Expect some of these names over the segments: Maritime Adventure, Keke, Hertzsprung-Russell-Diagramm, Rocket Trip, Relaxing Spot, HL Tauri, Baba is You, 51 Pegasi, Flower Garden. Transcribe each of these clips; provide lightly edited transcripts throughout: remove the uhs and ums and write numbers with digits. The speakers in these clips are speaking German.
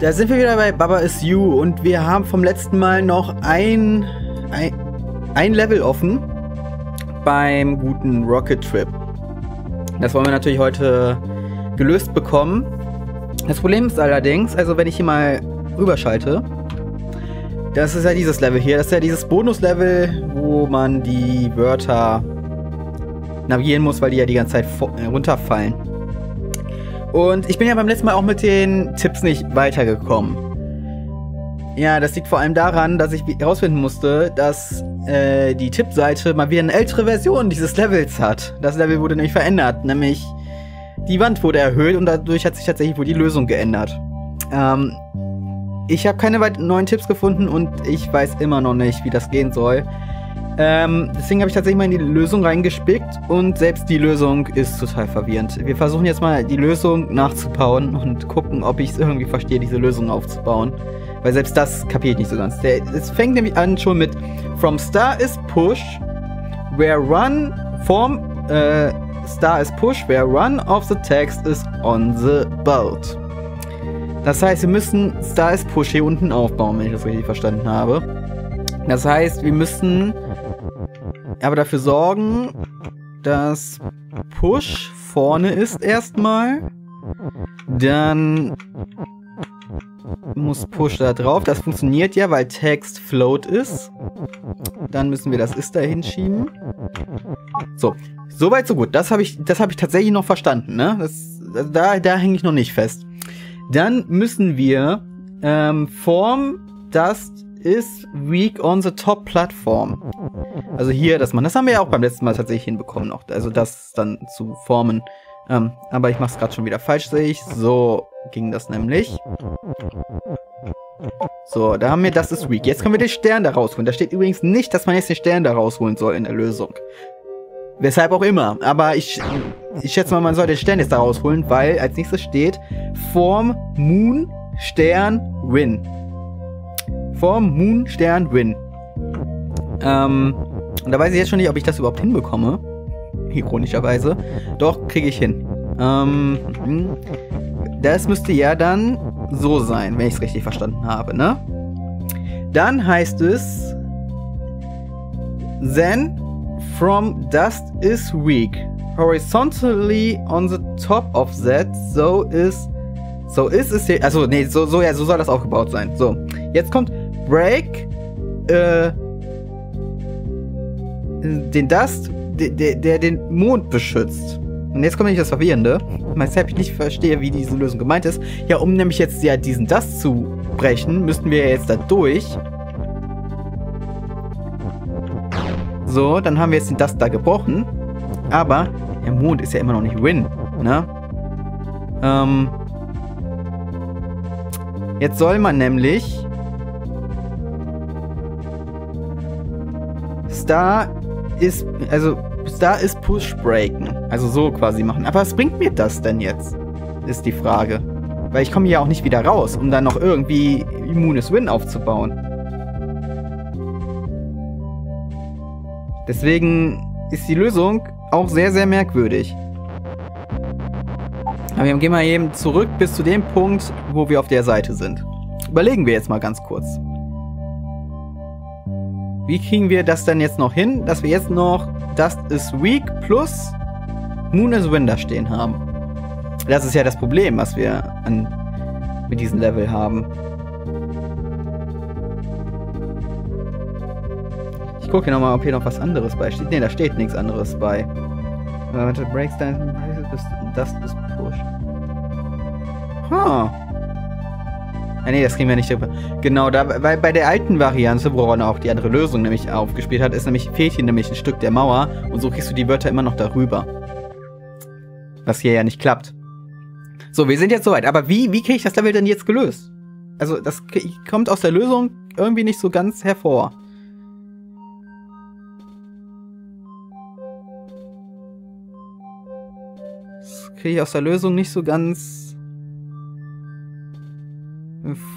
Da sind wir wieder bei Baba is You und wir haben vom letzten Mal noch ein Level offen beim guten Rocket Trip. Das wollen wir natürlich heute gelöst bekommen. Das Problem ist allerdings, also wenn ich hier mal rüberschalte, das ist ja dieses Level hier, das ist ja dieses Bonus-Level, wo man die Wörter navigieren muss, weil die ja die ganze Zeit runterfallen. Und ich bin ja beim letzten Mal auch mit den Tipps nicht weitergekommen. Ja, das liegt vor allem daran, dass ich herausfinden musste, dass die Tippseite mal wieder eine ältere Version dieses Levels hat. Das Level wurde nämlich verändert, nämlich die Wand wurde erhöht und dadurch hat sich tatsächlich wohl die Lösung geändert. Ich habe keine neuen Tipps gefunden und ich weiß immer noch nicht, wie das gehen soll. Deswegen habe ich tatsächlich mal in die Lösung reingespickt und selbst die Lösung ist total verwirrend. Wir versuchen jetzt mal die Lösung nachzubauen und gucken, ob ich es irgendwie verstehe, diese Lösung aufzubauen. Weil selbst das kapiere ich nicht so ganz. Es fängt nämlich an schon mit From Star is Push, where Run from Star is Push, where Run of the Text is on the boat. Das heißt, wir müssen Star is Push hier unten aufbauen, wenn ich das richtig verstanden habe. Das heißt, wir müssen aber dafür sorgen, dass Push vorne ist erstmal. Dann muss Push da drauf. Das funktioniert ja, weil Text Float ist. Dann müssen wir das Ist da hinschieben. So, soweit so gut. Das hab ich tatsächlich noch verstanden, ne? Da hänge ich noch nicht fest. Dann müssen wir Form, das ist weak on the top platform. Also hier, das haben wir ja auch beim letzten Mal tatsächlich hinbekommen noch. Also das dann zu formen. Aber ich mache es gerade schon wieder falsch, sehe ich. So ging das nämlich. So, da haben wir, das ist weak. Jetzt können wir den Stern da rausholen. Da steht übrigens nicht, dass man jetzt den Stern da rausholen soll in der Lösung. Weshalb auch immer. Aber ich schätze mal, man soll den Stern jetzt da rausholen, weil als nächstes steht Form, Moon, Stern, Win. Form, Moon, Stern, Win. Und da weiß ich jetzt schon nicht, ob ich das überhaupt hinbekomme. Ironischerweise. Doch, kriege ich hin. Das müsste ja dann so sein, wenn ich es richtig verstanden habe, ne? Dann heißt es Then from dust is weak. Horizontally on the top of that, so is hier. Also, nee, so soll das aufgebaut sein. So. Jetzt kommt Break den Dust, der den Mond beschützt. Und jetzt kommt nämlich das Verwirrende, weshalb ich nicht verstehe, wie diese Lösung gemeint ist. Ja, um nämlich jetzt ja diesen Dust zu brechen, müssten wir ja jetzt da durch. So, dann haben wir jetzt den Dust da gebrochen. Aber der Mond ist ja immer noch nicht Win, ne? Jetzt soll man nämlich Star ist Push breaken. Also so quasi machen. Aber was bringt mir das denn jetzt? Ist die Frage. Weil ich komme hier auch nicht wieder raus, um dann noch irgendwie immunes Win aufzubauen. Deswegen ist die Lösung auch sehr, sehr merkwürdig. Aber wir gehen mal eben zurück bis zu dem Punkt, wo wir auf der Seite sind. Überlegen wir jetzt mal ganz kurz. Wie kriegen wir das denn jetzt noch hin, dass wir jetzt noch Dust is Weak plus Moon is Wind da stehen haben? Das ist ja das Problem, was wir mit diesem Level haben. Ich gucke hier nochmal, ob hier noch was anderes bei steht. Ne, da steht nichts anderes bei. Warte, Breakdown, Dust is Push. Huh. Ah, nee, das kriegen wir nicht. Genau, weil bei der alten Variante, woran auch die andere Lösung nämlich aufgespielt hat, fehlt hier nämlich ein Stück der Mauer und so kriegst du die Wörter immer noch darüber. Was hier ja nicht klappt. So, wir sind jetzt soweit. Aber wie kriege ich das Level denn jetzt gelöst? Also, das kommt aus der Lösung irgendwie nicht so ganz hervor. Das kriege ich aus der Lösung nicht so ganz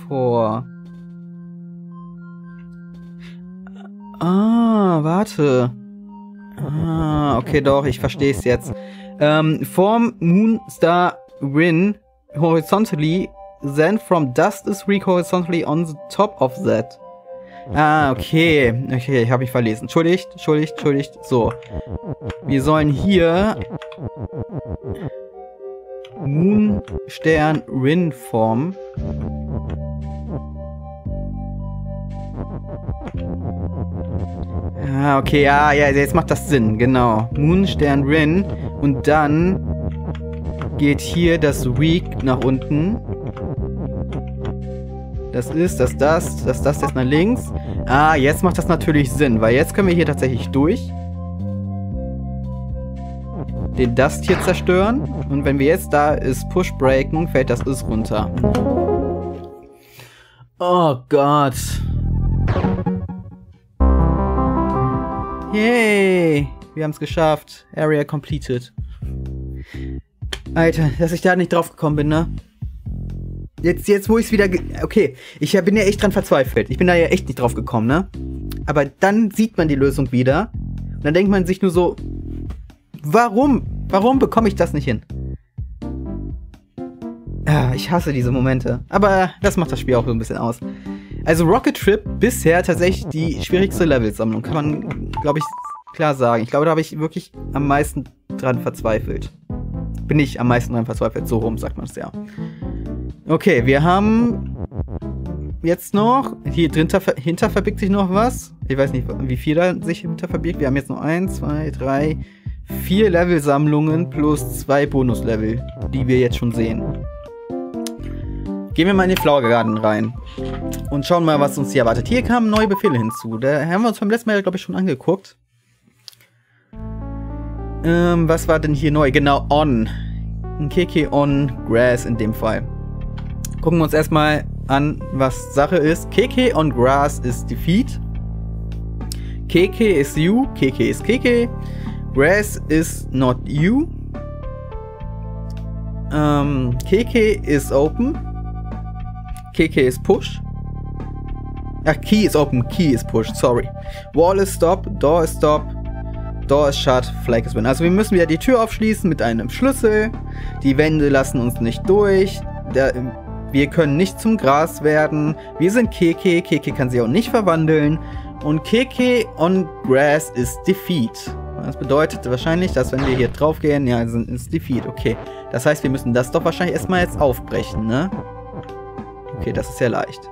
vor. Ah, warte. Ah, okay, doch, ich verstehe es jetzt. Form, Moon, Star, Win, horizontally then from dust is streaked horizontally on the top of that. Ah, okay. Okay, ich habe mich verlesen. Entschuldigt. So. Wir sollen hier Moonstern Rin formen. Ah, okay, ja, ja, jetzt macht das Sinn, genau. Moonstern Rin und dann geht hier das Weak nach unten. Das ist, das jetzt nach links. Ah, jetzt macht das natürlich Sinn, weil jetzt können wir hier tatsächlich durch. Den Dust hier zerstören. Und wenn wir jetzt da ist Push-Breaken, fällt das ist runter. Oh Gott. Yay. Wir haben es geschafft. Area completed. Alter, dass ich da nicht drauf gekommen bin, ne? Jetzt wo ich es wieder... Okay, ich bin ja echt dran verzweifelt. Ich bin da ja echt nicht drauf gekommen, ne? Aber dann sieht man die Lösung wieder. Und dann denkt man sich nur so... Warum? Warum bekomme ich das nicht hin? Ah, ich hasse diese Momente. Aber das macht das Spiel auch so ein bisschen aus. Also Rocket Trip bisher tatsächlich die schwierigste Levelsammlung. Kann man, glaube ich, klar sagen. Ich glaube, da habe ich wirklich am meisten dran verzweifelt. Bin ich am meisten dran verzweifelt. So rum sagt man es ja. Okay, wir haben jetzt noch, hier hinter verbirgt sich noch was. Ich weiß nicht, wie viel da sich hinter verbirgt. Wir haben jetzt noch 1, 2, 3, 4 Levelsammlungen plus 2 Bonuslevel, die wir jetzt schon sehen. Gehen wir mal in den Flower Garden rein und schauen mal, was uns hier erwartet. Hier kamen neue Befehle hinzu. Da haben wir uns beim letzten Mal, glaube ich, schon angeguckt. Was war denn hier neu? Genau, on. Ein Keke on Grass in dem Fall. Gucken wir uns erstmal an, was Sache ist. Keke on Grass ist Defeat. Keke is you. Keke is Keke. Grass is not you. Keke is open. Keke is push. Ach, key is open. Key is push. Sorry. Wall is stop. Door is stop. Door is shut. Flag is win. Also wir müssen wieder die Tür aufschließen mit einem Schlüssel. Die Wände lassen uns nicht durch. Wir können nicht zum Gras werden. Wir sind Keke. Keke kann sich auch nicht verwandeln. Und Keke on Grass ist Defeat. Das bedeutet wahrscheinlich, dass wenn wir hier drauf gehen, ja, sind ist Defeat. Okay. Das heißt, wir müssen das doch wahrscheinlich erstmal jetzt aufbrechen, ne? Okay, das ist ja leicht.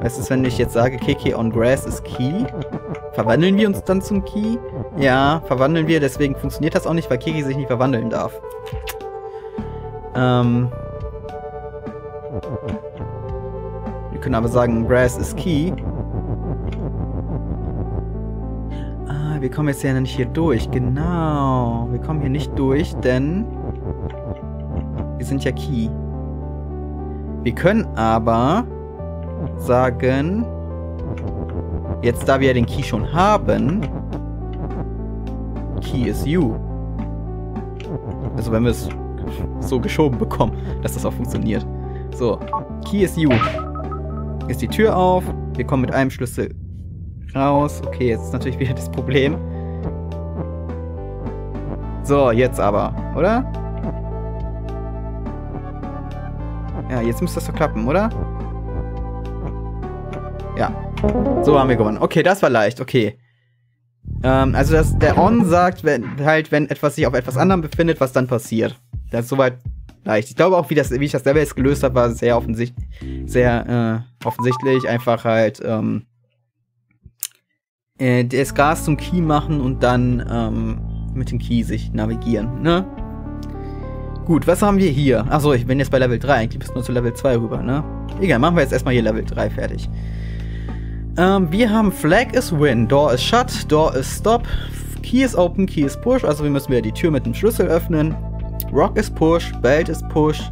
Weißt du, wenn ich jetzt sage, Keke on Grass ist Key? Verwandeln wir uns dann zum Key? Ja, verwandeln wir, deswegen funktioniert das auch nicht, weil Keke sich nicht verwandeln darf. Wir können aber sagen, Grass ist Key. Ah, wir kommen jetzt ja nicht hier durch, genau. Wir kommen hier nicht durch, denn wir sind ja Key. Wir können aber sagen, jetzt da wir ja den Key schon haben, Key is you. Also wenn wir es so geschoben bekommen, dass das auch funktioniert. So, Key is you. Ist die Tür auf, wir kommen mit einem Schlüssel raus. Okay, jetzt ist natürlich wieder das Problem. So, jetzt aber, oder? Ja, jetzt müsste das doch klappen, oder? Ja. So haben wir gewonnen. Okay, das war leicht. Okay. Also dass der On sagt, wenn etwas sich auf etwas anderem befindet, was dann passiert. Das ist soweit leicht. Ich glaube auch, wie ich das Level jetzt gelöst habe, war sehr offensichtlich. Sehr offensichtlich. Einfach halt das Gras zum Key machen und dann mit dem Key sich navigieren. Ne? Gut, was haben wir hier? Achso, ich bin jetzt bei Level 3. Eigentlich bist du nur zu Level 2 rüber, ne? Egal, machen wir jetzt erstmal hier Level 3 fertig. Wir haben Flag is win, Door is shut, Door is stop, Key is open, Key is push. Also wir müssen wieder die Tür mit dem Schlüssel öffnen. Rock is push, Belt is push,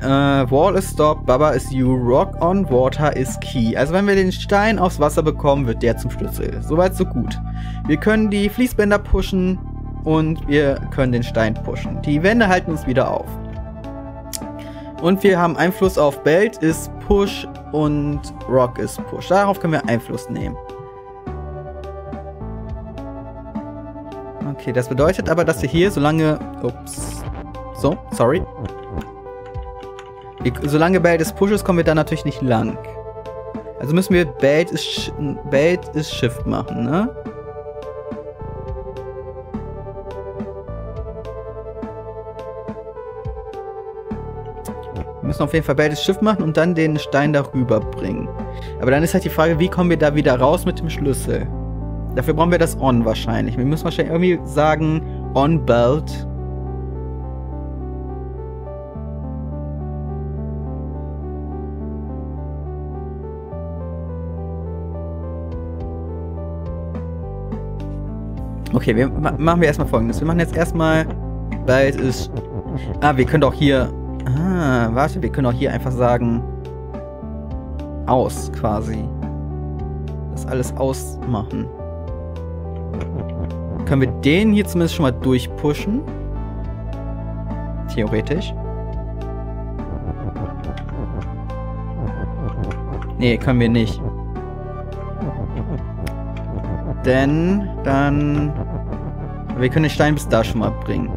Wall is stop, Baba is you, Rock on water is Key. Also wenn wir den Stein aufs Wasser bekommen, wird der zum Schlüssel. Soweit so gut. Wir können die Fließbänder pushen und wir können den Stein pushen. Die Wände halten uns wieder auf. Und wir haben Einfluss auf Belt ist Push und Rock ist Push. Darauf können wir Einfluss nehmen. Okay, das bedeutet aber, dass wir hier, solange... Ups. So, sorry. Solange Bait ist pushes, kommen wir da natürlich nicht lang. Also müssen wir Bait ist Shift machen, ne? Wir müssen auf jeden Fall Bait ist Shift machen und dann den Stein darüber bringen. Aber dann ist halt die Frage, wie kommen wir da wieder raus mit dem Schlüssel? Dafür brauchen wir das On wahrscheinlich. Wir müssen wahrscheinlich irgendwie sagen, On Belt. Okay, wir machen erstmal Folgendes. Wir machen jetzt erstmal, weil es ist... Ah, wir können doch hier... Ah, warte, wir können auch hier einfach sagen... Aus, quasi. Das alles ausmachen. Können wir den hier zumindest schon mal durchpushen? Theoretisch. Nee, können wir nicht. Denn, dann... Wir können den Stein bis da schon mal bringen.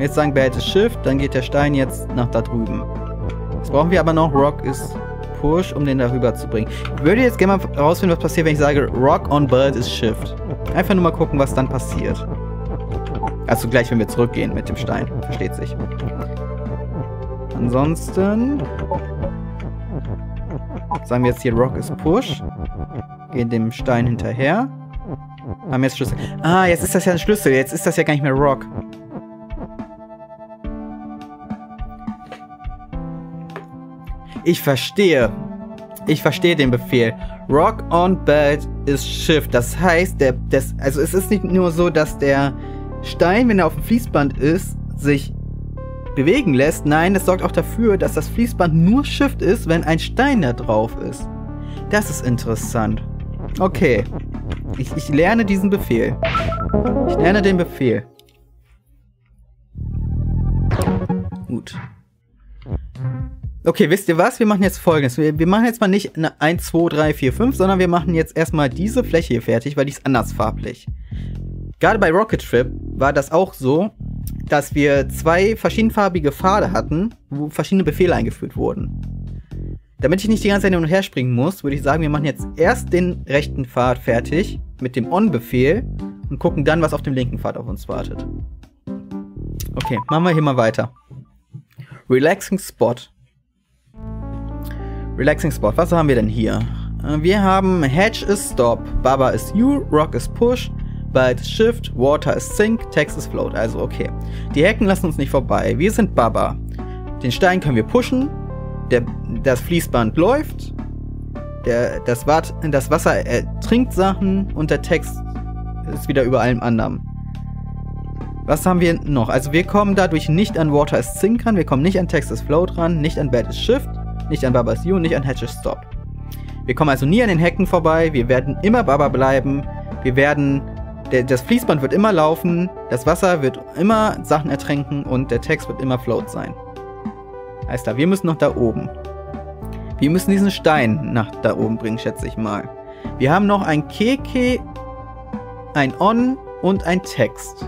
Jetzt sagen wir, er hätte Shift, dann geht der Stein jetzt nach da drüben. Jetzt brauchen wir aber noch Rock ist Push, um den darüber zu bringen. Ich würde jetzt gerne mal rausfinden, was passiert, wenn ich sage, Rock on Bird ist Shift. Einfach nur mal gucken, was dann passiert. Also gleich, wenn wir zurückgehen mit dem Stein. Versteht sich. Ansonsten... Sagen wir jetzt hier, Rock ist Push. Gehen dem Stein hinterher. Haben jetzt Schlüssel. Ah, jetzt ist das ja ein Schlüssel. Jetzt ist das ja gar nicht mehr Rock. Ich verstehe. Ich verstehe den Befehl. Rock on Belt ist Shift. Das heißt, also es ist nicht nur so, dass der Stein, wenn er auf dem Fließband ist, sich bewegen lässt. Nein, das sorgt auch dafür, dass das Fließband nur Shift ist, wenn ein Stein da drauf ist. Das ist interessant. Okay. Ich lerne diesen Befehl. Ich lerne den Befehl. Gut. Okay, wisst ihr was? Wir machen jetzt Folgendes. Wir machen jetzt mal nicht eine 1, 2, 3, 4, 5, sondern wir machen jetzt erstmal diese Fläche hier fertig, weil die ist anders farblich. Gerade bei Rocket Trip war das auch so, dass wir zwei verschiedenfarbige Pfade hatten, wo verschiedene Befehle eingeführt wurden. Damit ich nicht die ganze Zeit hin und her springen muss, würde ich sagen, wir machen jetzt erst den rechten Pfad fertig mit dem On-Befehl und gucken dann, was auf dem linken Pfad auf uns wartet. Okay, machen wir hier mal weiter. Relaxing Spot. Relaxing Spot, was haben wir denn hier? Wir haben Hedge is Stop, Baba is You, Rock is Push, Bait is Shift, Water is Sink, Text is Float. Also okay. Die Hecken lassen uns nicht vorbei. Wir sind Baba. Den Stein können wir pushen. Das Fließband läuft, das Wasser ertrinkt Sachen und der Text ist wieder über allem anderen. Was haben wir noch? Also wir kommen dadurch nicht an Water is Sink ran, wir kommen nicht an Text is Float ran, nicht an Bait is Shift, nicht an Baba is You, nicht an Hedge is Stop. Wir kommen also nie an den Hecken vorbei, wir werden immer Baba bleiben, das Fließband wird immer laufen, das Wasser wird immer Sachen ertränken und der Text wird immer Float sein. Alles klar, wir müssen noch da oben. Wir müssen diesen Stein nach da oben bringen, schätze ich mal. Wir haben noch ein Keke, ein On und ein Text.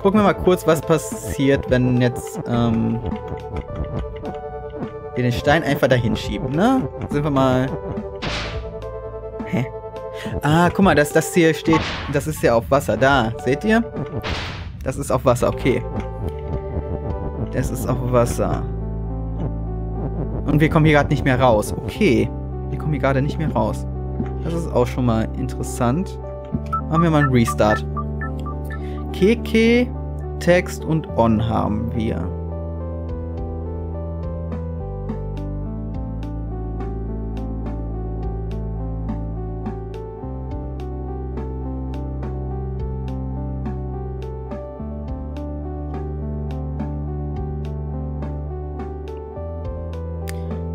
Gucken wir mal kurz, was passiert, wenn jetzt wir den Stein einfach dahin schieben, ne? Sind wir mal... Hä? Ah, guck mal, das hier steht... Das ist ja auf Wasser, da. Seht ihr? Das ist auf Wasser, okay. Das ist auf Wasser. Und wir kommen hier gerade nicht mehr raus. Okay. Wir kommen hier gerade nicht mehr raus. Das ist auch schon mal interessant. Machen wir mal einen Restart. Keke, Text und On haben wir.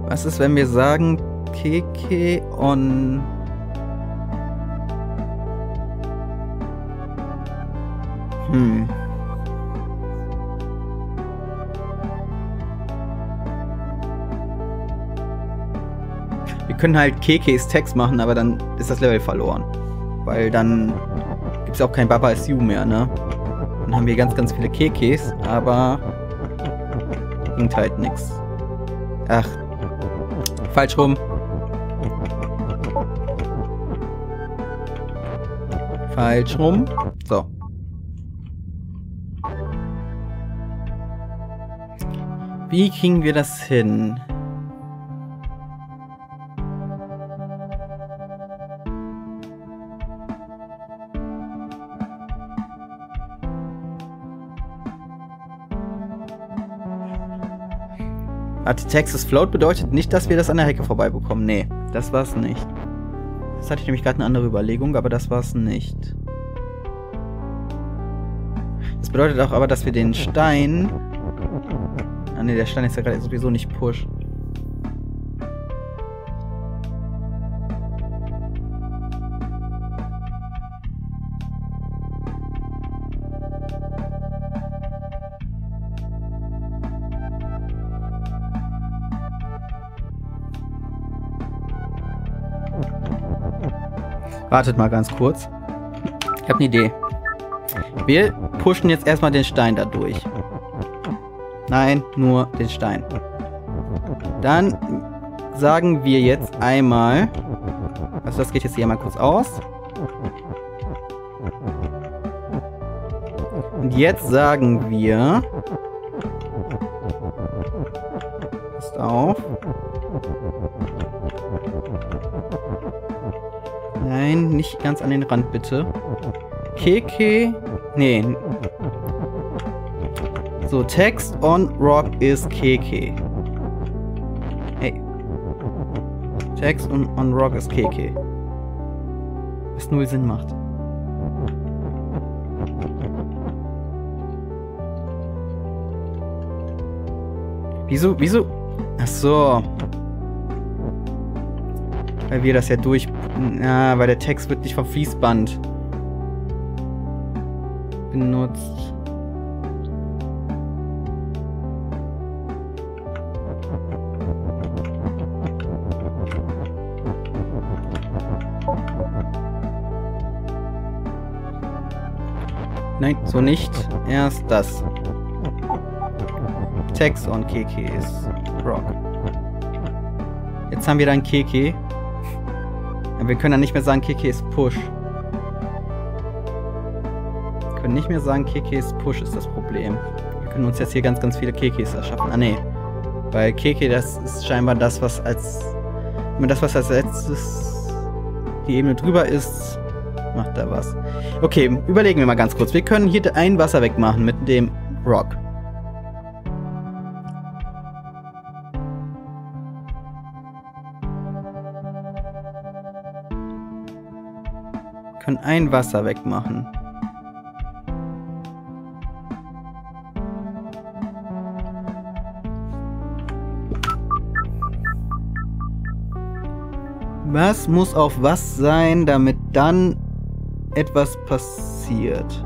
Was ist, wenn wir sagen, Keke on... Wir können halt Kekes Text machen, aber dann ist das Level verloren. Weil dann gibt's auch kein Baba is You mehr, ne? Dann haben wir ganz, ganz viele Kekis, aber bringt halt nichts. Ach, falsch rum. Falsch rum. So. Wie kriegen wir das hin? Texas Float bedeutet nicht, dass wir das an der Hecke vorbeibekommen. Nee, das war's nicht. Das hatte ich nämlich gerade eine andere Überlegung, aber das war's nicht. Das bedeutet auch aber, dass wir den Stein... Ah ne, der Stein ist ja gerade sowieso nicht push. Wartet mal ganz kurz. Ich habe eine Idee. Wir pushen jetzt erstmal den Stein da durch. Nein, nur den Stein. Dann sagen wir jetzt einmal... Also das geht jetzt hier mal kurz aus. Und jetzt sagen wir... Passt auf. Nein, nicht ganz an den Rand, bitte. Keke. Nee. So, Text on Rock ist Keke. Hey. Text on Rock ist Keke. Was null Sinn macht. Wieso? Ach so. Weil wir das ja durch... Na, weil der Text wird nicht vom Fließband benutzt. Nein, so nicht. Erst das. Text on Keke ist Rock. Jetzt haben wir dann Keke. Wir können dann nicht mehr sagen, Keke ist Push. Wir können nicht mehr sagen, Keke ist Push, ist das Problem. Wir können uns jetzt hier ganz, ganz viele Kekis erschaffen. Ah, nee. Weil Keke, das ist scheinbar das, was als... Immer das, was als letztes die Ebene drüber ist, macht da was. Okay, überlegen wir mal ganz kurz. Wir können hier ein Wasser wegmachen mit dem Rock. Können ein Wasser wegmachen. Was muss auf was sein, damit dann etwas passiert?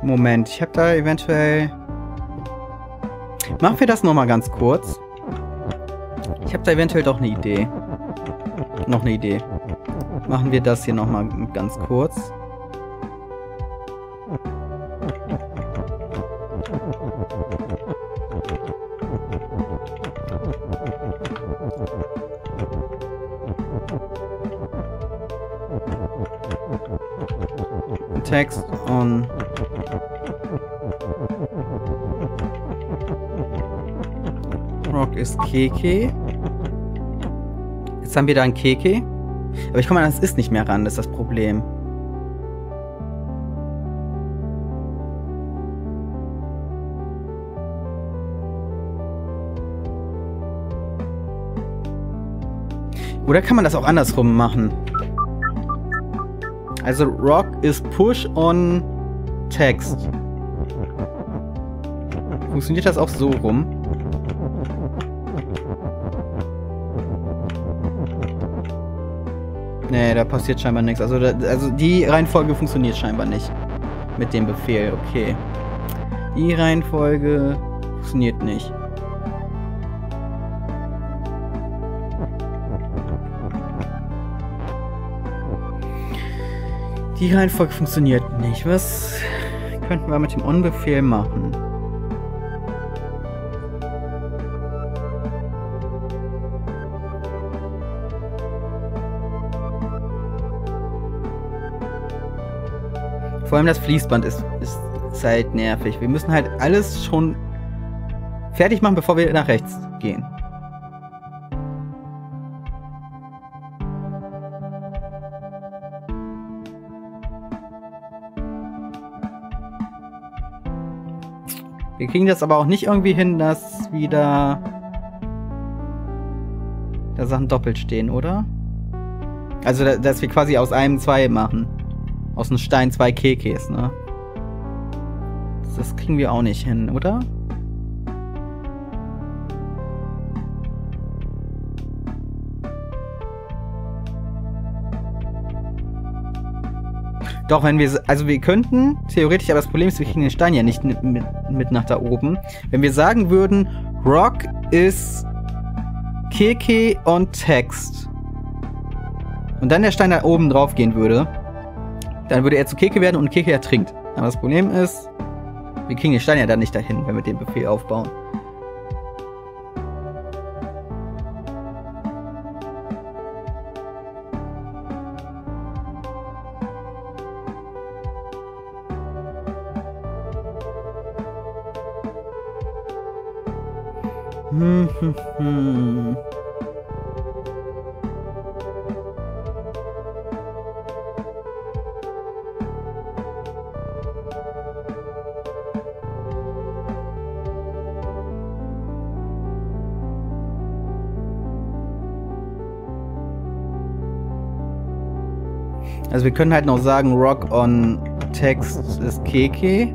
Moment, ich habe da eventuell... Machen wir das nochmal ganz kurz. Ich habe da eventuell doch eine Idee. Noch eine Idee. Machen wir das hier nochmal ganz kurz. Text on... Rock ist Keke. Jetzt haben wir da ein Keke. Aber ich komme an das ist nicht mehr ran, das ist das Problem. Oder kann man das auch andersrum machen? Also Rock ist Push on Text. funktioniert das auch so rum. Nee, da passiert scheinbar nichts. Also die Reihenfolge funktioniert scheinbar nicht. Mit dem Befehl, okay. Die Reihenfolge funktioniert nicht. Die Reihenfolge funktioniert nicht. Was könnten wir mit dem On-Befehl machen? Vor allem das Fließband ist halt nervig. Wir müssen halt alles schon fertig machen, bevor wir nach rechts gehen. Wir kriegen das aber auch nicht irgendwie hin, dass wieder da Sachen doppelt stehen, oder? Also, dass wir quasi aus einem zwei machen. Aus einem Stein 2 Kekis, ne? Das kriegen wir auch nicht hin, oder? Doch, wenn wir... Also wir könnten theoretisch, aber das Problem ist, wir kriegen den Stein ja nicht mit nach da oben. Wenn wir sagen würden, Rock ist Keke und Text. Und dann der Stein da oben drauf gehen würde. Dann würde er zu Keke werden und Keke ertrinkt. Aber das Problem ist, wir kriegen den Stein ja dann nicht dahin, wenn wir den Befehl aufbauen. Also wir können halt noch sagen, Rock on Text ist Keke.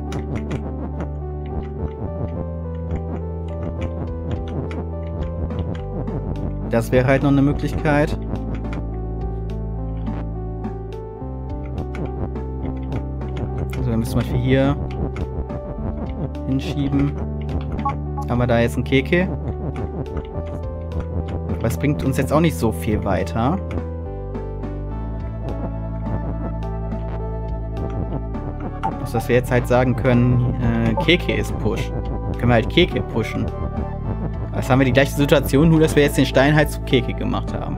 Das wäre halt noch eine Möglichkeit. Also wir müssen zum Beispiel hier hinschieben. Haben wir da jetzt einen Keke? Aber es bringt uns jetzt auch nicht so viel weiter. Dass wir jetzt halt sagen können, Keke ist Push. Können wir halt Keke pushen. Das haben wir die gleiche Situation, nur dass wir jetzt den Stein halt zu Keke gemacht haben.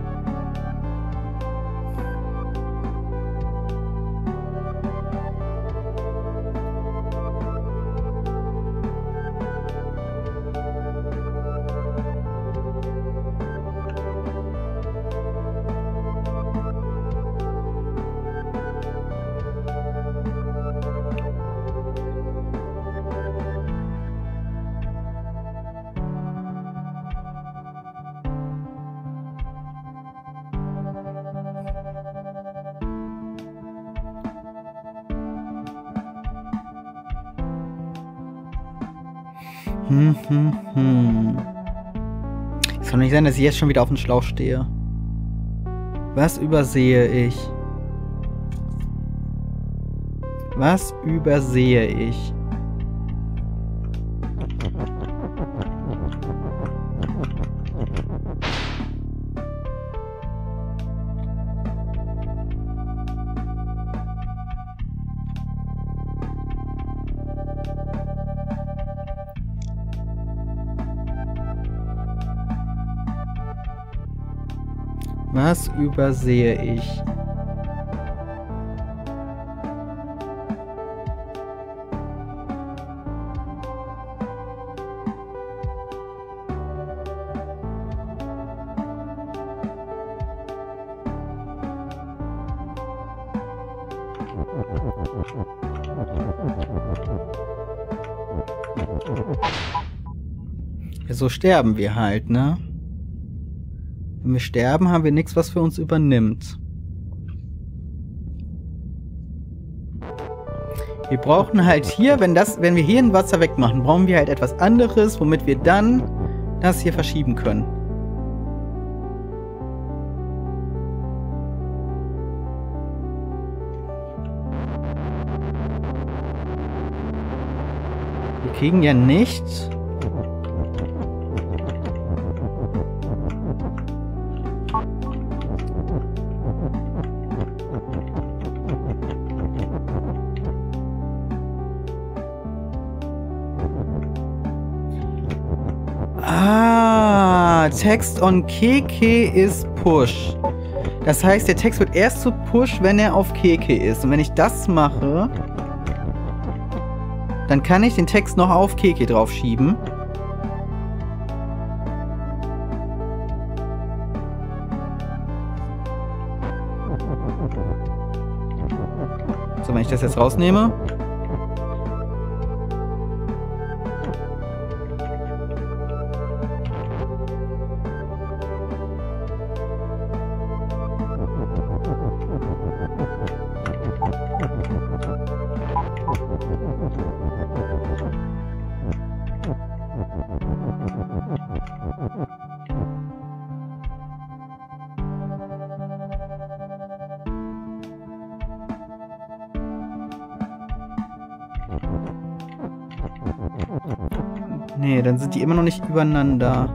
Es kann nicht sein, dass ich jetzt schon wieder auf dem Schlauch stehe. Was übersehe ich? Was übersehe ich? Was übersehe ich? So sterben wir halt, ne? Wenn wir sterben, haben wir nichts, was für uns übernimmt. Wir brauchen halt hier, wenn wir hier ein Wasser wegmachen, brauchen wir halt etwas anderes, womit wir dann das hier verschieben können. Wir kriegen ja nichts. Text on Keke ist Push. Das heißt, der Text wird erst zu Push, wenn er auf Keke ist. Und wenn ich das mache, dann kann ich den Text noch auf Keke drauf schieben. So, wenn ich das jetzt rausnehme. Nee, dann sind die immer noch nicht übereinander.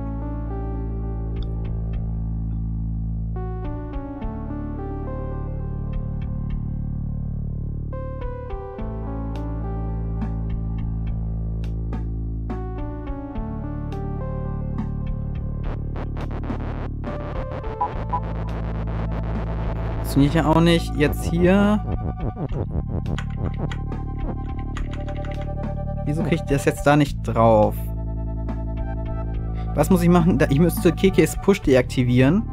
Funktioniert ja auch nicht. Jetzt hier. Wieso kriege ich das jetzt da nicht drauf? Was muss ich machen? Ich müsste Kekes Push deaktivieren.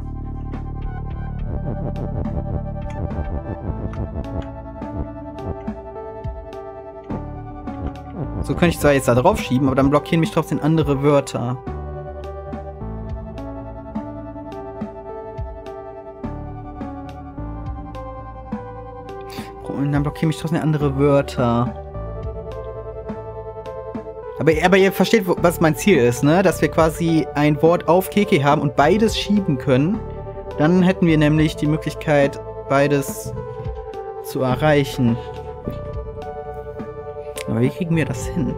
So könnte ich zwar jetzt da drauf schieben, aber dann blockieren mich trotzdem andere Wörter. Und dann blockieren mich trotzdem andere Wörter. Aber ihr versteht, was mein Ziel ist, ne? Dass wir quasi ein Wort auf Keke haben und beides schieben können. Dann hätten wir nämlich die Möglichkeit, beides zu erreichen. Aber wie kriegen wir das hin?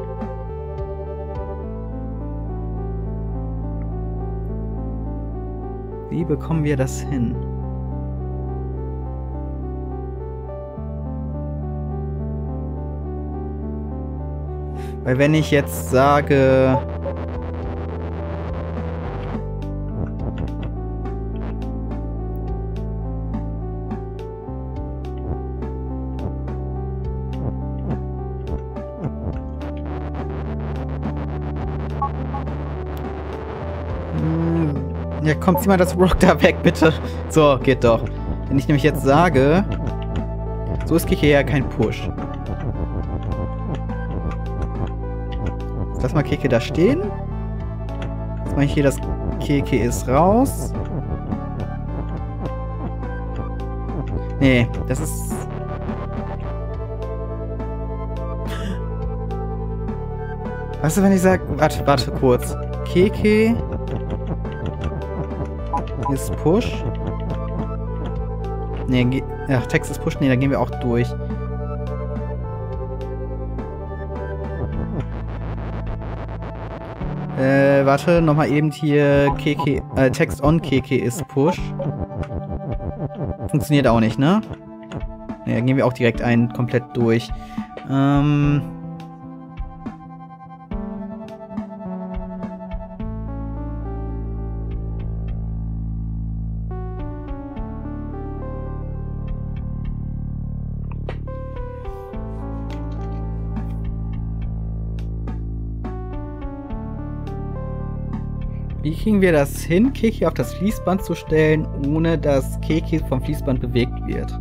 Wie bekommen wir das hin? Weil wenn ich jetzt sage... Ja, komm, zieh mal das Rock da weg, bitte. So, geht doch. Wenn ich nämlich jetzt sage... So ist Keke ja kein Push. Lass mal Keke da stehen. Jetzt mache ich hier das Keke ist raus. Nee, das ist... Weißt du, wenn ich sage... Warte kurz. Keke... Hier ist Push. Nee, ach, Text ist Push. Nee, da gehen wir auch durch. Warte, nochmal eben hier Keke, Text on Keke ist Push. Funktioniert auch nicht, ne? Ja, gehen wir auch direkt einen komplett durch. Wie kriegen wir das hin, Keke auf das Fließband zu stellen, ohne dass Keke vom Fließband bewegt wird?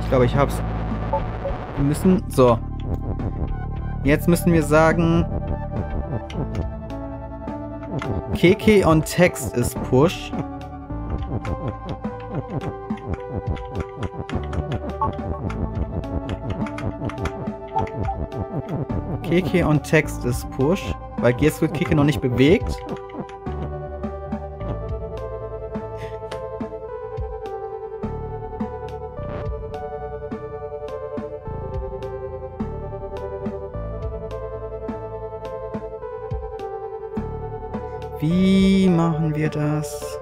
Ich glaube, ich hab's. Wir müssen... So. Jetzt müssen wir sagen... Keke on Text ist Push. Keke on Text ist Push, weil jetzt wird Keke noch nicht bewegt. Wie machen wir das?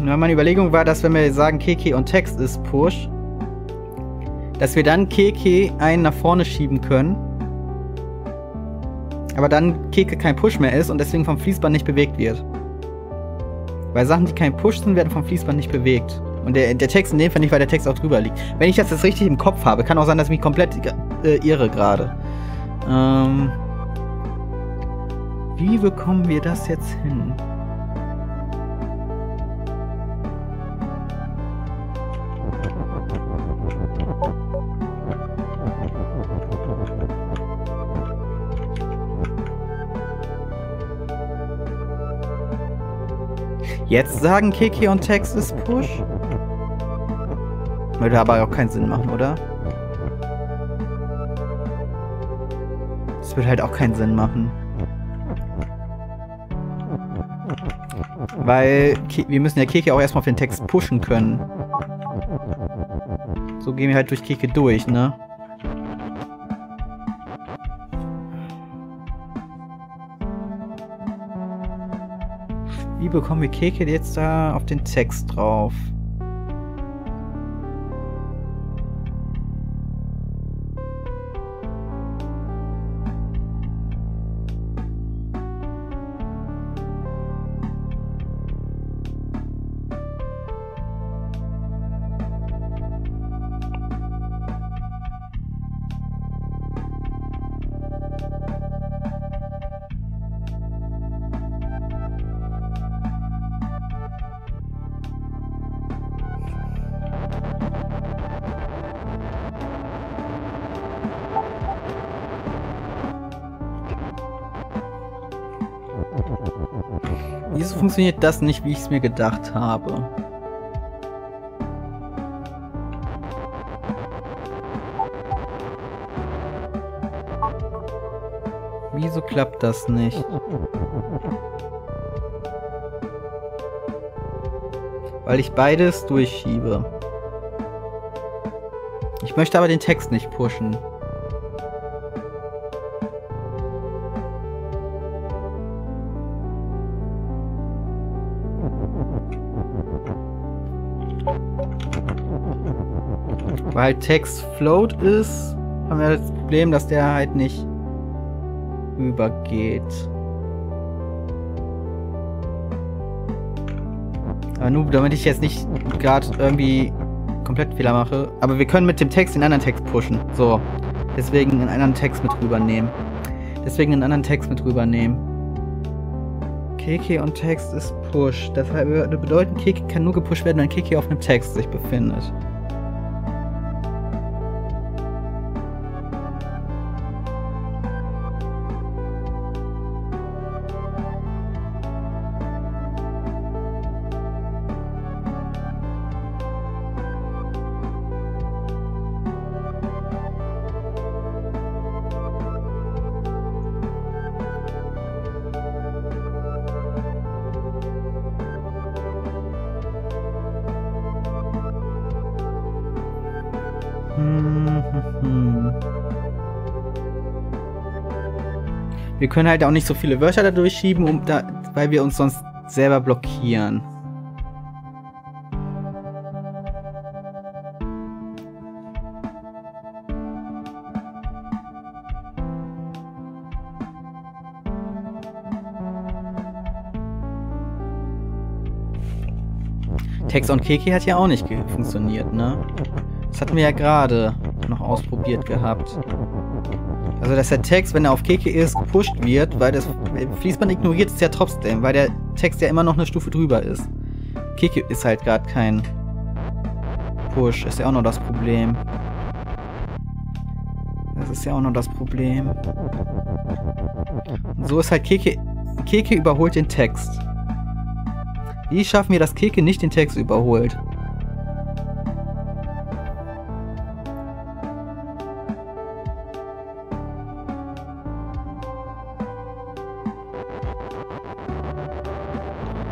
Na, meine Überlegung war, dass wenn wir sagen, Keke und Text ist Push, dass wir dann Keke einen nach vorne schieben können, aber dann Keke kein Push mehr ist und deswegen vom Fließband nicht bewegt wird. Weil Sachen, die kein Push sind, werden vom Fließband nicht bewegt. Und der Text in dem Fall nicht, weil der Text auch drüber liegt. Wenn ich das jetzt richtig im Kopf habe, kann auch sein, dass ich mich komplett irre gerade. Wie bekommen wir das jetzt hin? Jetzt sagen Keke und Text ist Push? Würde aber auch keinen Sinn machen, oder? Das würde halt auch keinen Sinn machen. Weil wir müssen ja Keke auch erstmal auf den Text pushen können. So gehen wir halt durch Keke durch, ne? Wie bekommen wir Keke jetzt da auf den Text drauf? Wieso funktioniert das nicht, wie ich es mir gedacht habe? Wieso klappt das nicht? Weil ich beides durchschiebe. Ich möchte aber den Text nicht pushen. Weil Text Float ist, haben wir das Problem, dass der halt nicht übergeht. Aber nur, damit ich jetzt nicht gerade irgendwie komplett Fehler mache. Aber wir können mit dem Text den anderen Text pushen. So. Deswegen einen anderen Text mit rübernehmen. Keke und Text ist Push. Das würde bedeuten, Keke kann nur gepusht werden, wenn Keke auf einem Text sich befindet. Wir können halt auch nicht so viele Wörter da durchschieben, weil wir uns sonst selber blockieren. Text on Keke hat ja auch nicht funktioniert, ne? Das hatten wir ja gerade noch ausprobiert gehabt. Also dass der Text, wenn er auf Keke ist, gepusht wird, weil das Fließband ignoriert es ja trotzdem, weil der Text ja immer noch eine Stufe drüber ist. Keke ist halt gerade kein Push, ist ja auch noch das Problem. Das ist ja auch noch das Problem. Und so ist halt Keke... Keke überholt den Text. Wie schaffen wir, dass Keke nicht den Text überholt?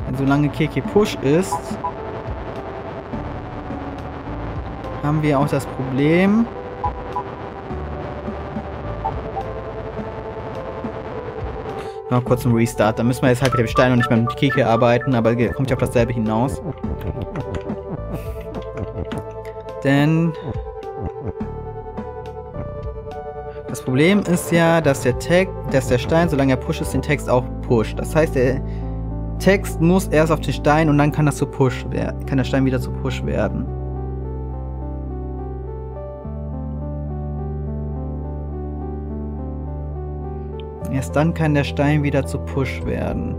Denn solange Keke Push ist, haben wir auch das Problem, noch kurz einen Restart. Da müssen wir jetzt halt mit dem Stein und nicht mehr mit Keke arbeiten, aber kommt ja auf dasselbe hinaus. Denn das Problem ist ja, dass der Stein, solange er pusht, den Text auch pusht. Das heißt, der Text muss erst auf den Stein und dann kann das zu Push werden, kann der Stein wieder zu Push werden. Erst dann kann der Stein wieder zu Push werden.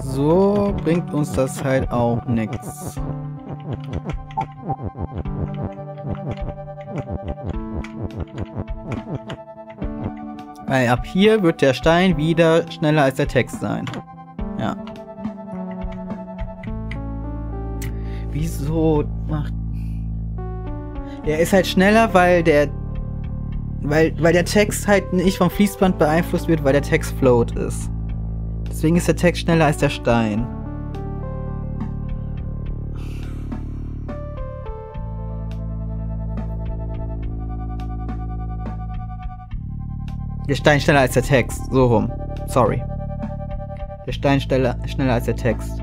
So bringt uns das halt auch nichts. Weil ab hier wird der Stein wieder schneller als der Text sein. Ja. Wieso macht... Der ist halt schneller, weil der Text halt nicht vom Fließband beeinflusst wird, weil der Text float ist. Deswegen ist der Text schneller als der Stein. Der Stein schneller als der Text. So rum. Sorry. Der Stein schneller als der Text.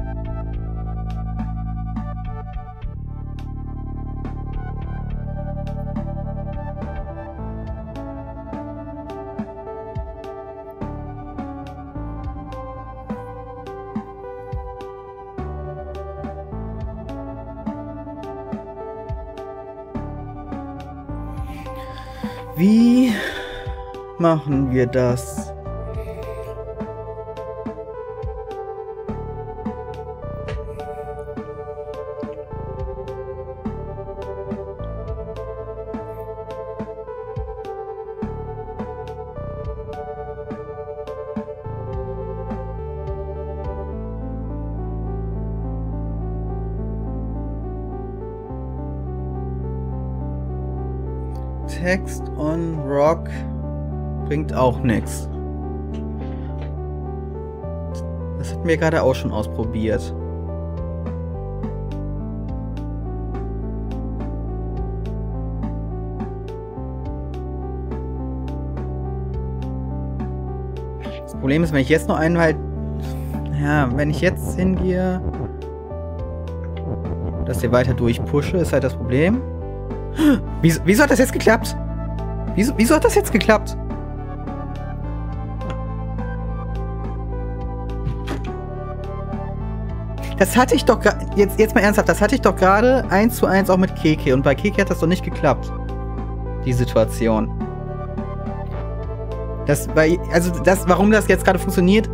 Wie machen wir das? Text on Rock bringt auch nichts. Das hatten wir gerade auch schon ausprobiert. Das Problem ist, wenn ich jetzt noch einen halt... Ja, wenn ich jetzt hingehe... Dass der weiter durchpushe, ist halt das Problem. Wieso hat das jetzt geklappt? Wieso hat das jetzt geklappt? Das hatte ich doch jetzt mal ernsthaft, das hatte ich doch gerade 1:1 auch mit Keke und bei Keke hat das doch nicht geklappt. Die Situation. Warum das jetzt gerade funktioniert,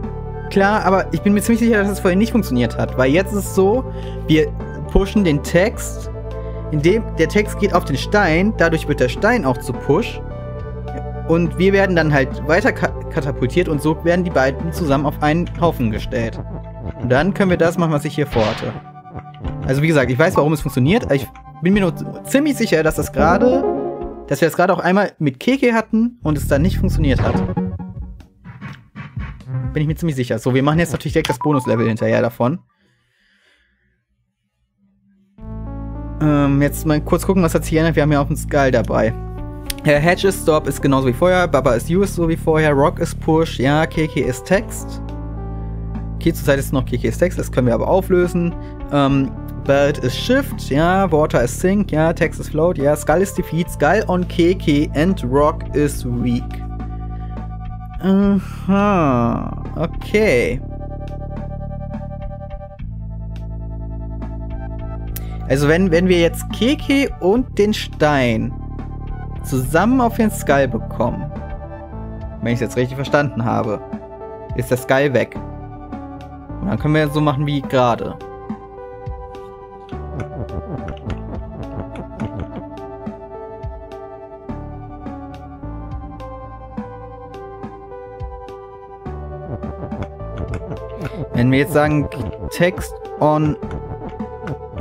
klar, aber ich bin mir ziemlich sicher, dass es vorhin nicht funktioniert hat, weil jetzt ist es so, wir pushen den Text. Der Text geht auf den Stein, dadurch wird der Stein auch zu Push. Und wir werden dann halt weiter katapultiert und so werden die beiden zusammen auf einen Haufen gestellt. Und dann können wir das machen, was ich hier vorhatte. Also wie gesagt, ich weiß, warum es funktioniert, aber ich bin mir nur ziemlich sicher, dass wir das gerade auch einmal mit Keke hatten und es dann nicht funktioniert hat. Bin ich mir ziemlich sicher. So, wir machen jetzt natürlich direkt das Bonuslevel hinterher davon. Jetzt mal kurz gucken, was hat sich geändert. Wir haben ja auch einen Skull dabei. Herr Hedge ist Stop, ist genauso wie vorher. Baba is You ist so wie vorher. Rock ist Push. Ja, Keke ist Text. Okay, zurzeit ist noch Keke ist Text. Das können wir aber auflösen. Bird ist Shift. Ja, Water ist Sink. Ja, Text ist Float. Ja, Skull ist Defeat. Skull on Keke and Rock is Weak. Aha. Okay. Also wenn wir jetzt Keke und den Stein zusammen auf den Skull bekommen, wenn ich es jetzt richtig verstanden habe, ist der Skull weg. Und dann können wir so machen wie gerade. Wenn wir jetzt sagen, Text on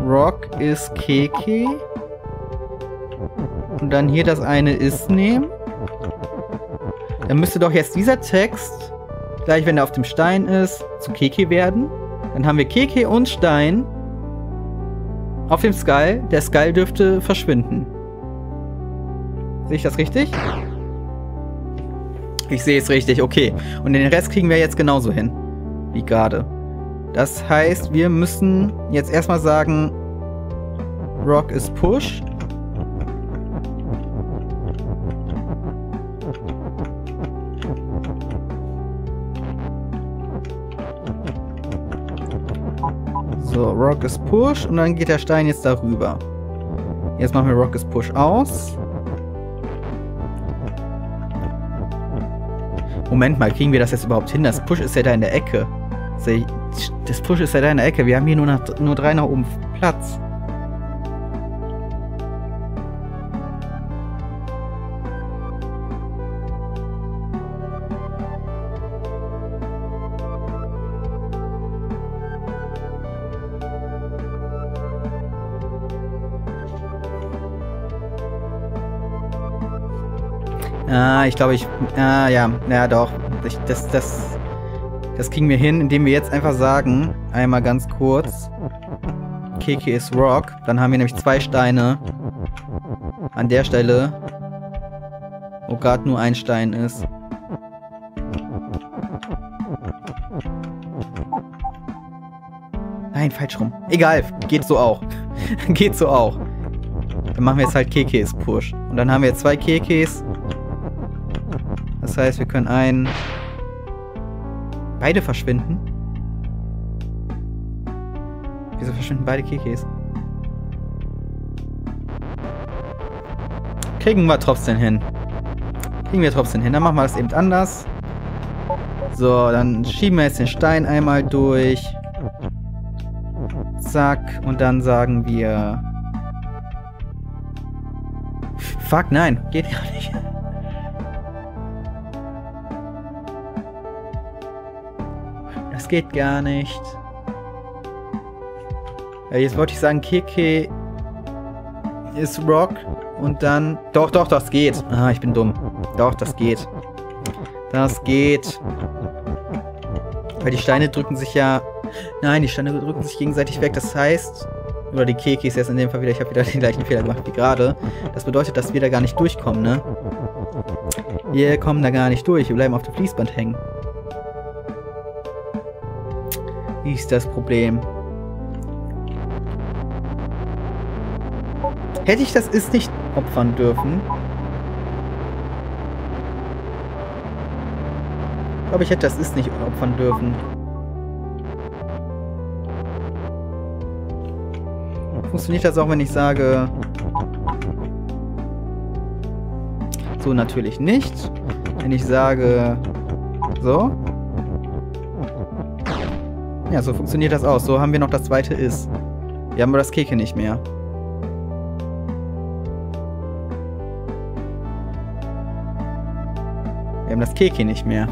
Rock ist Keke. Und dann hier das eine ist nehmen. Dann müsste doch jetzt dieser Text, gleich wenn er auf dem Stein ist, zu Keke werden. Dann haben wir Keke und Stein auf dem Skull. Der Skull dürfte verschwinden. Sehe ich das richtig? Ich sehe es richtig, okay. Und den Rest kriegen wir jetzt genauso hin. Wie gerade. Das heißt, wir müssen jetzt erstmal sagen, Rock ist Push. So, Rock ist Push und dann geht der Stein jetzt darüber. Jetzt machen wir Rock ist Push aus. Moment mal, kriegen wir das jetzt überhaupt hin? Das Push ist ja da in der Ecke. Das Push ist ja da in der Ecke. Wir haben hier nur 3 nach oben Platz. Ah, ich glaube, ja, doch. Das kriegen wir hin, indem wir jetzt einfach sagen, einmal ganz kurz, Keke ist Rock. Dann haben wir nämlich 2 Steine an der Stelle, wo gerade nur ein Stein ist. Nein, falsch rum. Egal, geht so auch. Geht so auch. Dann machen wir jetzt halt Keke ist Push. Und dann haben wir 2 Kekes. Das heißt, wir können beide verschwinden? Wieso verschwinden beide Kekes? Kriegen wir trotzdem hin. Dann machen wir das eben anders. So, dann schieben wir jetzt den Stein einmal durch. Zack. Und dann sagen wir... Fuck, nein. Geht gar nicht. Das geht gar nicht. Ja, jetzt wollte ich sagen, Keke ist Rock und dann... Doch, das geht. Ah, ich bin dumm. Doch, das geht. Das geht. Weil die Steine drücken sich ja... Nein, die Steine drücken sich gegenseitig weg. Das heißt... Oder die Keke ist jetzt in dem Fall wieder... Ich habe wieder den gleichen Fehler gemacht wie gerade. Das bedeutet, dass wir da gar nicht durchkommen, ne? Wir kommen da gar nicht durch. Wir bleiben auf dem Fließband hängen. Ist das Problem. Hätte ich das ist nicht opfern dürfen. Ich glaube, ich hätte das ist nicht opfern dürfen. Funktioniert das auch, wenn ich sage... So natürlich nicht. Wenn ich sage... So... Ja, so funktioniert das aus. So haben wir noch das zweite Ist. Wir haben aber das Keke nicht mehr. Wir haben das Keki nicht mehr.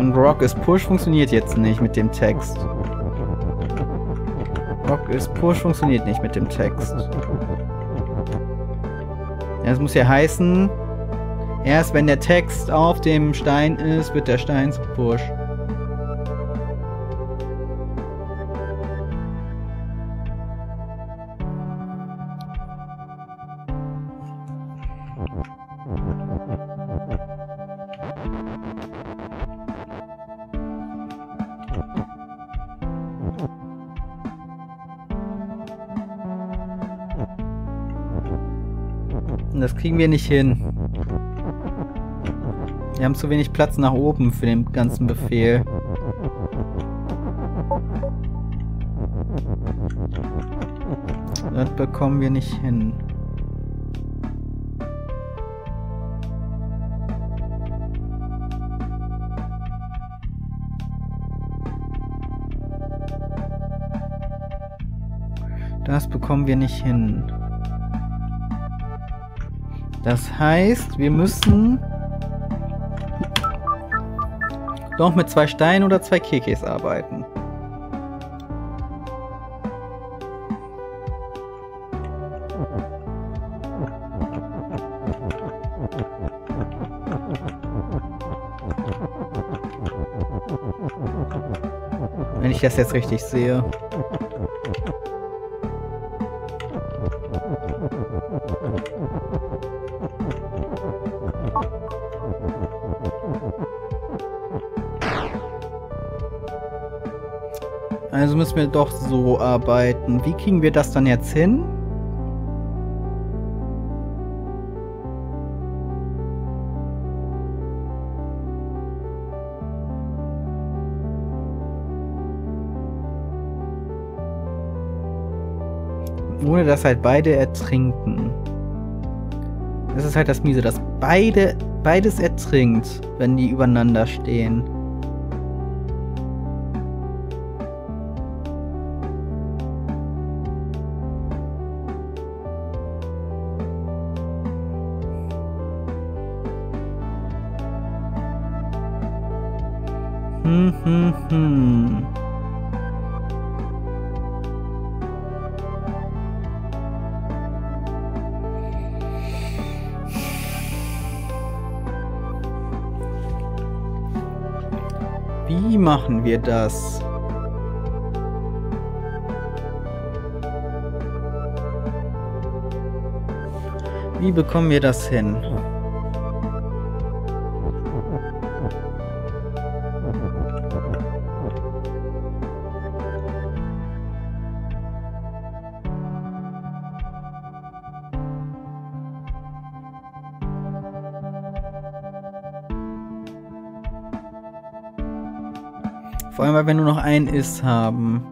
Und Rock is Push funktioniert jetzt nicht mit dem Text. Rock is Push funktioniert nicht mit dem Text. Ja, das muss ja heißen, erst wenn der Text auf dem Stein ist, wird der Stein zu Push. Das kriegen wir nicht hin. Wir haben zu wenig Platz nach oben für den ganzen Befehl. Das bekommen wir nicht hin. Das bekommen wir nicht hin. Das heißt, wir müssen doch mit 2 Steinen oder 2 Kekis arbeiten. Wenn ich das jetzt richtig sehe. Also müssen wir doch so arbeiten. Wie kriegen wir das dann jetzt hin? Ohne dass halt beide ertrinken. Das ist halt das Miese, dass beides ertrinkt, wenn die übereinander stehen. Wie machen wir das? Wie bekommen wir das hin? Vor allem, weil wir nur noch ein Is haben.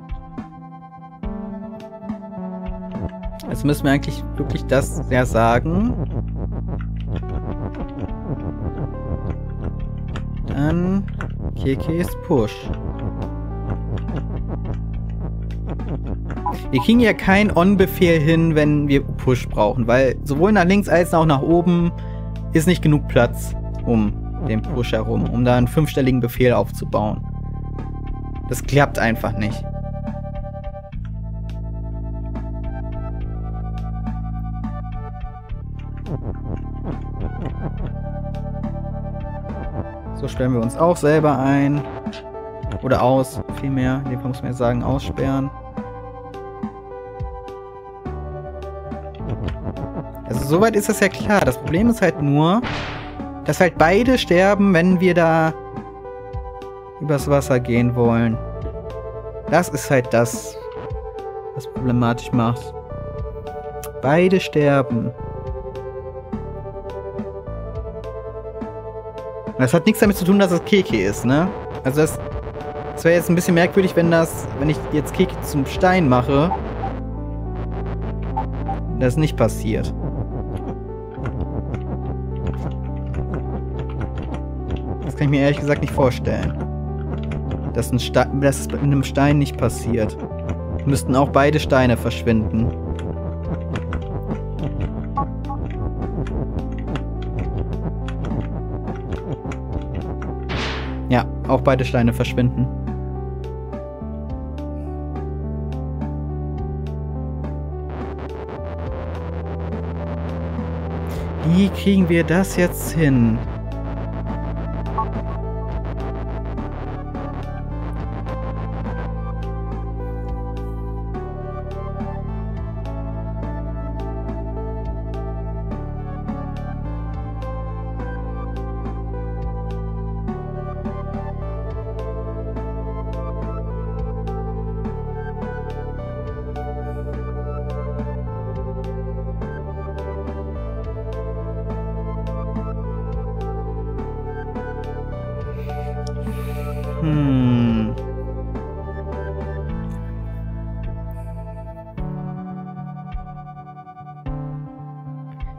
Also müssen wir eigentlich wirklich das ja sagen. Dann Kekis Push. Wir kriegen ja keinen On-Befehl hin, wenn wir Push brauchen, weil sowohl nach links als auch nach oben ist nicht genug Platz um den Push herum, um da einen 5-stelligen Befehl aufzubauen. Das klappt einfach nicht. So stellen wir uns auch selber ein. Oder aus, vielmehr. In dem Fall muss man ja sagen, aussperren. Also soweit ist das ja klar. Das Problem ist halt nur, dass halt beide sterben, wenn wir da übers Wasser gehen wollen. Das ist halt das, was problematisch macht. Beide sterben. Das hat nichts damit zu tun, dass es Keki ist, ne? Also das wäre jetzt ein bisschen merkwürdig, wenn ich jetzt Keki zum Stein mache. Das ist nicht passiert. Das kann ich mir ehrlich gesagt nicht vorstellen. Dass das mit einem Stein nicht passiert. Müssten auch beide Steine verschwinden. Ja, auch beide Steine verschwinden. Wie kriegen wir das jetzt hin?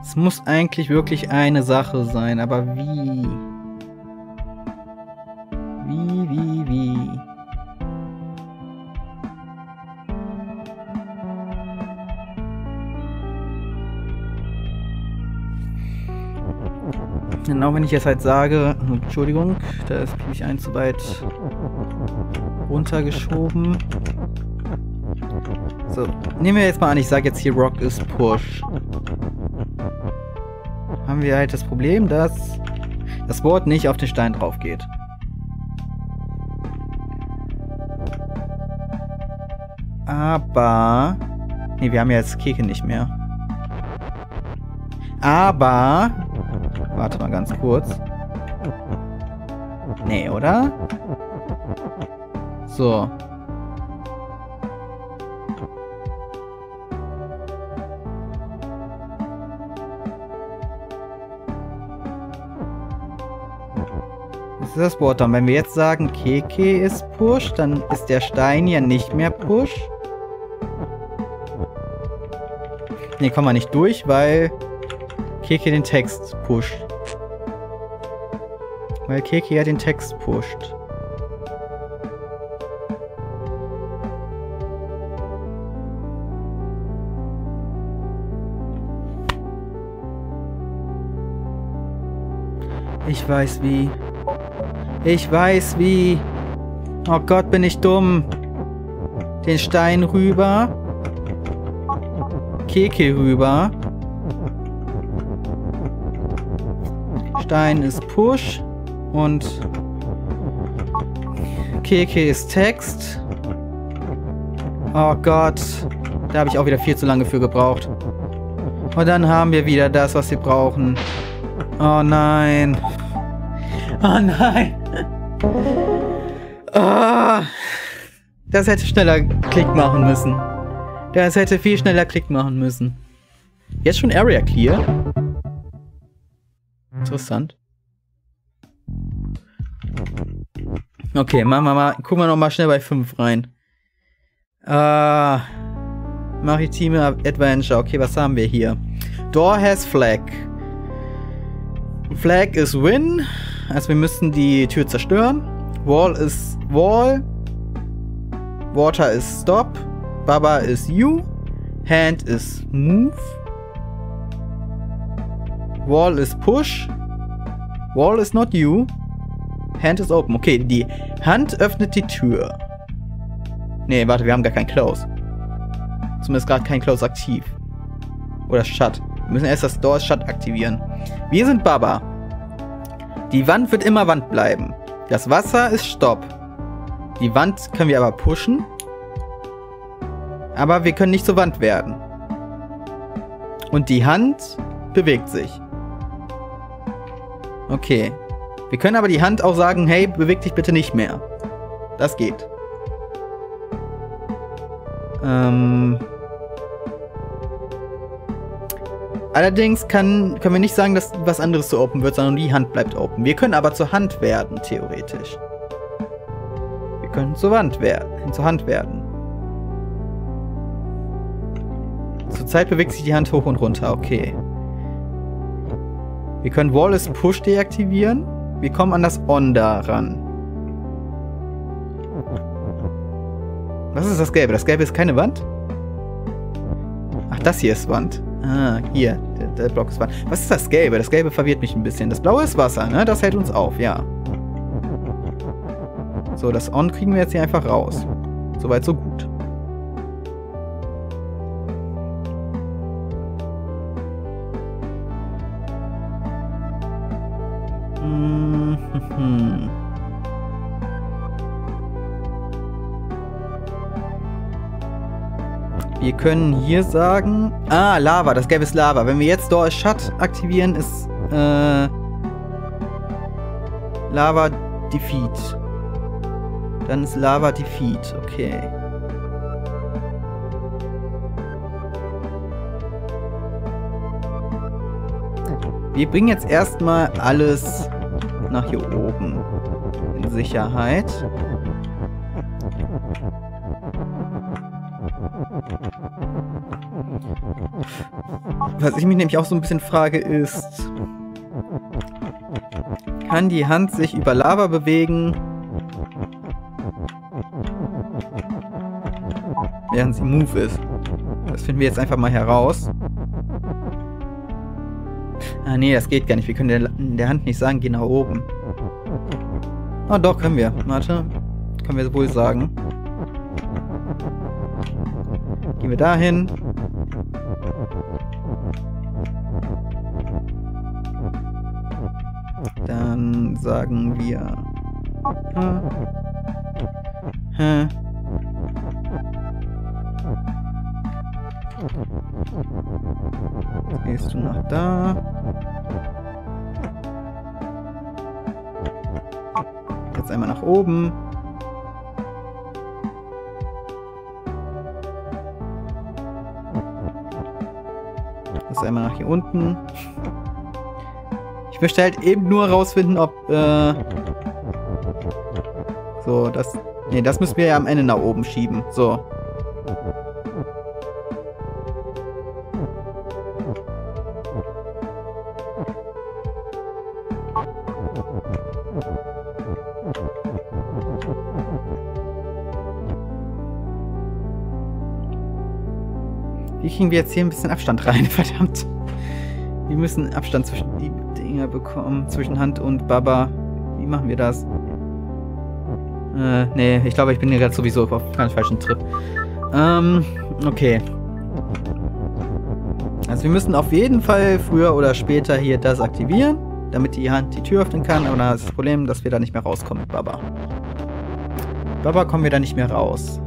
Es muss eigentlich wirklich eine Sache sein, aber wie? Wie? Genau, wenn ich jetzt halt sage, Entschuldigung, da ist mich ein zu weit runtergeschoben. So, nehmen wir jetzt mal an, ich sage jetzt hier Rock ist Push. Haben wir halt das Problem, dass das Board nicht auf den Stein drauf geht. Aber... Ne, wir haben ja jetzt Keke nicht mehr. Aber... Warte mal ganz kurz. Nee, oder? So. Das ist das Board dann. Wenn wir jetzt sagen, Keke ist Push, dann ist der Stein ja nicht mehr Push. Ne, kommen wir nicht durch, weil... Keke den Text pusht. Weil Keke ja den Text pusht. Ich weiß wie. Ich weiß wie. Oh Gott, bin ich dumm. Den Stein rüber. Keke rüber. Stein ist Push und Keke ist Text. Oh Gott, da habe ich auch wieder viel zu lange für gebraucht. Und dann haben wir wieder das, was wir brauchen. Oh nein. Oh nein. Oh, das hätte schneller Klick machen müssen. Das hätte viel schneller Klick machen müssen. Jetzt schon Area Clear? Interessant. Okay, machen wir mal. Gucken wir nochmal schnell bei 5 rein. Maritime Adventure. Okay, was haben wir hier? Door has flag. Flag is win. Also wir müssen die Tür zerstören. Wall is wall. Water is stop. Baba is you. Hand is move. Wall is push. Wall is not you. Hand is open. Okay, die Hand öffnet die Tür. Nee, warte, wir haben gar kein Close. Zumindest gerade kein Close aktiv. Oder Shut. Wir müssen erst das Door Shut aktivieren. Wir sind Baba. Die Wand wird immer Wand bleiben. Das Wasser ist Stopp. Die Wand können wir aber pushen. Aber wir können nicht zur Wand werden. Und die Hand bewegt sich. Okay. Wir können aber die Hand auch sagen, hey, beweg dich bitte nicht mehr. Das geht. Allerdings können wir nicht sagen, dass was anderes zu open wird, sondern die Hand bleibt open. Wir können aber zur Hand werden, theoretisch. Wir können zur Hand werden. Zurzeit bewegt sich die Hand hoch und runter, okay. Wir können Wall is Push deaktivieren. Wir kommen an das Onda ran. Was ist das Gelbe? Das Gelbe ist keine Wand? Ach, das hier ist Wand. Ah, hier. Der Block ist Wand. Was ist das Gelbe? Das Gelbe verwirrt mich ein bisschen. Das Blaue ist Wasser, ne? Das hält uns auf, ja. So, das On kriegen wir jetzt hier einfach raus. Soweit, so gut. Wir können hier sagen... Ah, Lava. Das Gelbe ist Lava. Wenn wir jetzt Door Shut aktivieren, ist... Lava Defeat. Dann ist Lava Defeat. Okay. Wir bringen jetzt erstmal alles nach hier oben. In Sicherheit. Was ich mich nämlich auch so ein bisschen frage ist, kann die Hand sich über Lava bewegen, während sie Move ist? Das finden wir jetzt einfach mal heraus. Ah nee, das geht gar nicht. Wir können der Hand nicht sagen, geh nach oben. Ah doch, können wir. Warte, können wir wohl sagen. Gehen wir dahin. Dann sagen wir... Gehst du nach da? Jetzt einmal nach oben. Jetzt einmal nach hier unten. Ich möchte halt eben nur rausfinden, ob... so, das... Ne, das müssen wir ja am Ende nach oben schieben. So. Wie kriegen wir jetzt hier ein bisschen Abstand rein? Verdammt. Wir müssen Abstand zwischen die Dinger bekommen. Zwischen Hand und Baba. Wie machen wir das? Nee, ich glaube, ich bin hier gerade sowieso auf keinen falschen Trip. Okay. Also wir müssen auf jeden Fall früher oder später hier das aktivieren, damit die Hand die Tür öffnen kann. Aber da ist das Problem, dass wir da nicht mehr rauskommen mit Baba. Mit Baba kommen wir da nicht mehr raus.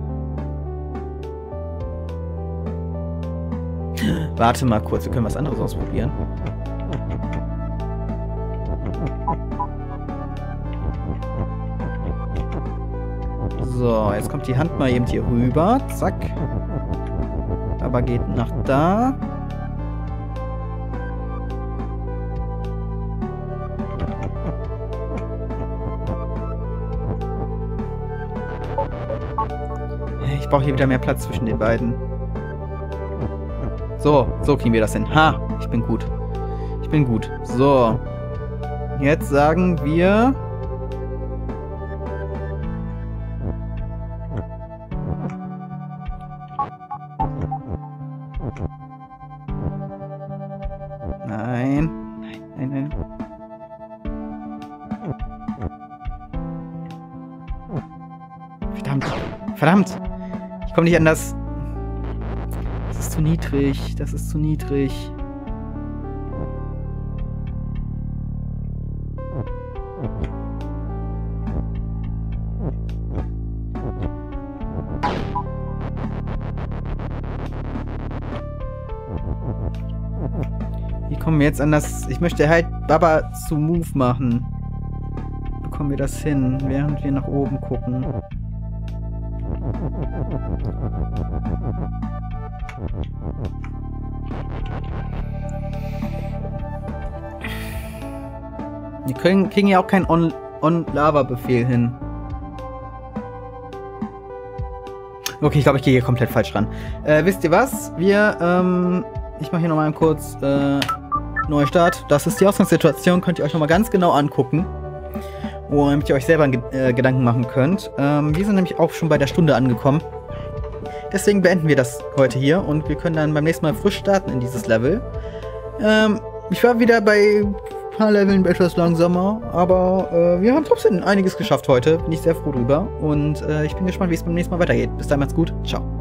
Warte mal kurz, wir können was anderes ausprobieren. So, jetzt kommt die Hand mal eben hier rüber. Zack. Aber geht nach da. Ich brauche hier wieder mehr Platz zwischen den beiden. So, so kriegen wir das hin. Ha, ich bin gut. Ich bin gut. So. Jetzt sagen wir... Nein. Nein, nein, nein. Verdammt. Verdammt. Ich komme nicht an das... Das ist zu niedrig. Das ist zu niedrig. Wie kommen wir jetzt an das... Ich möchte halt Baba zu Move machen. Bekommen wir das hin, während wir nach oben gucken? Wir kriegen ja auch keinen On-Lava-Befehl hin. Okay, ich glaube, ich gehe hier komplett falsch ran. Wisst ihr was? Ich mache hier nochmal kurz Neustart. Das ist die Ausgangssituation. Könnt ihr euch nochmal ganz genau angucken. damit ihr euch selber Gedanken machen könnt. Wir sind nämlich auch schon bei der Stunde angekommen. Deswegen beenden wir das heute hier und wir können dann beim nächsten Mal frisch starten in dieses Level. Ich war wieder bei ein paar Leveln etwas langsamer, aber wir haben trotzdem einiges geschafft heute. Bin ich sehr froh drüber und ich bin gespannt, wie es beim nächsten Mal weitergeht. Bis dahin, macht's gut. Ciao.